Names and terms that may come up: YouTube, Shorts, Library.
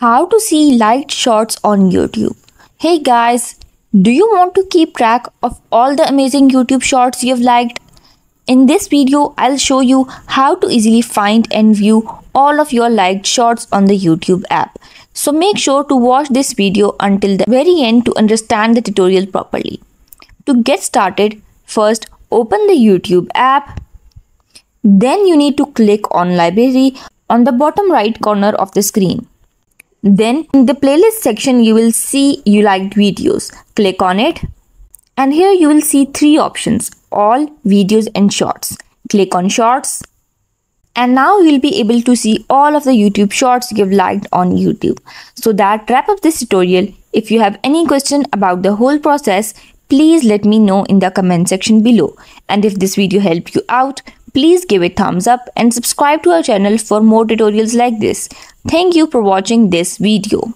How to see liked shorts on YouTube. Hey guys, do you want to keep track of all the amazing YouTube shorts you've liked? In this video, I'll show you how to easily find and view all of your liked shorts on the YouTube app. So make sure to watch this video until the very end to understand the tutorial properly. To get started, first open the YouTube app. Then you need to click on Library on the bottom right corner of the screen. Then in the playlist section you will see you liked videos. Click on it and here you will see three options: all, videos and shorts. Click on shorts and now you will be able to see all of the YouTube shorts you've liked on YouTube. So that wrap up this tutorial. If you have any question about the whole process, please let me know in the comment section below. And if this video helped you out, please give it thumbs up and subscribe to our channel for more tutorials like this. Thank you for watching this video.